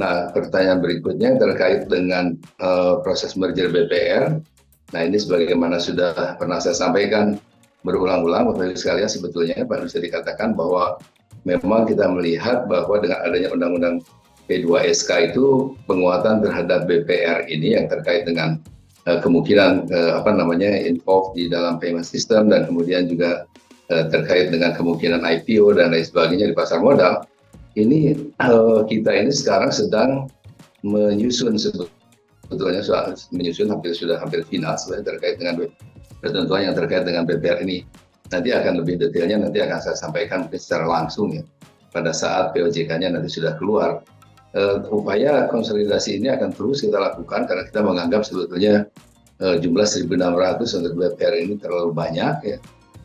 Nah, pertanyaan berikutnya terkait dengan proses merger BPR. Nah, ini sebagaimana sudah pernah saya sampaikan berulang-ulang, Bapak Ibu sekalian, sebetulnya bisa dikatakan bahwa memang kita melihat bahwa dengan adanya Undang-Undang P2SK itu penguatan terhadap BPR ini yang terkait dengan kemungkinan involved di dalam payment system dan kemudian juga terkait dengan kemungkinan IPO dan lain sebagainya di pasar modal. Ini kita ini sekarang sedang menyusun hampir final sebenarnya terkait dengan ketentuan yang terkait dengan BPR ini. Nanti akan lebih detailnya nanti akan saya sampaikan secara langsung ya pada saat POJK-nya nanti sudah keluar. Upaya konsolidasi ini akan terus kita lakukan karena kita menganggap sebetulnya jumlah 1.600 untuk BPR ini terlalu banyak ya,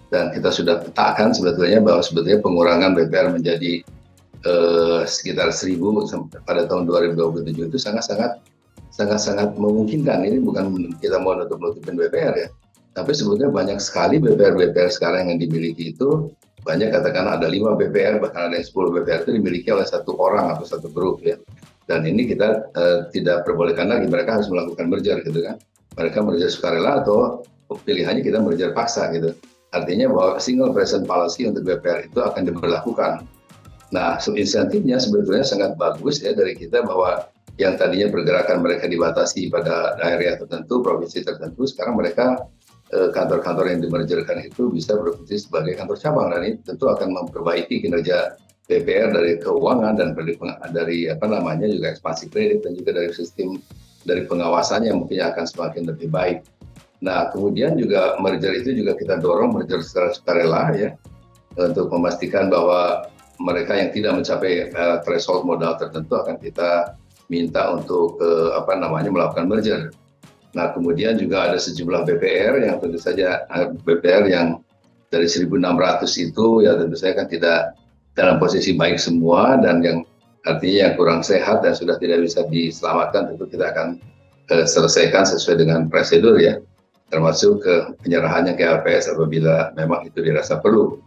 dan kita sudah petakan sebetulnya bahwa sebetulnya pengurangan BPR menjadi sekitar 1.000 pada tahun 2027 itu sangat memungkinkan. Ini bukan kita mau nutup-nutupin BPR ya, tapi sebetulnya banyak sekali BPR sekarang yang dimiliki itu banyak, katakanlah ada 5 BPR bahkan ada yang 10 BPR itu dimiliki oleh satu orang atau satu grup ya. Dan ini kita tidak perbolehkan lagi, mereka harus melakukan merger gitu kan. Mereka merger sukarela atau pilihannya kita merger paksa gitu. Artinya bahwa single present policy untuk BPR itu akan diberlakukan. Nah, insentifnya sebetulnya sangat bagus ya dari kita bahwa yang tadinya pergerakan mereka dibatasi pada daerah tertentu, provinsi tertentu, sekarang mereka kantor-kantor yang dimergerkan itu bisa berfungsi sebagai kantor cabang, dan ini tentu akan memperbaiki kinerja BPR dari keuangan dan dari juga ekspansi kredit dan juga dari sistem dari pengawasannya mungkin akan semakin lebih baik. Nah, kemudian juga merger itu juga kita dorong merger secara sukarela ya untuk memastikan bahwa mereka yang tidak mencapai threshold modal tertentu akan kita minta untuk melakukan merger. Nah, kemudian juga ada sejumlah BPR yang tentu saja BPR yang dari 1.600 itu ya tentu saja kan tidak dalam posisi baik semua, dan yang artinya yang kurang sehat dan sudah tidak bisa diselamatkan tentu kita akan selesaikan sesuai dengan prosedur ya, termasuk penyerahannya ke LPS apabila memang itu dirasa perlu.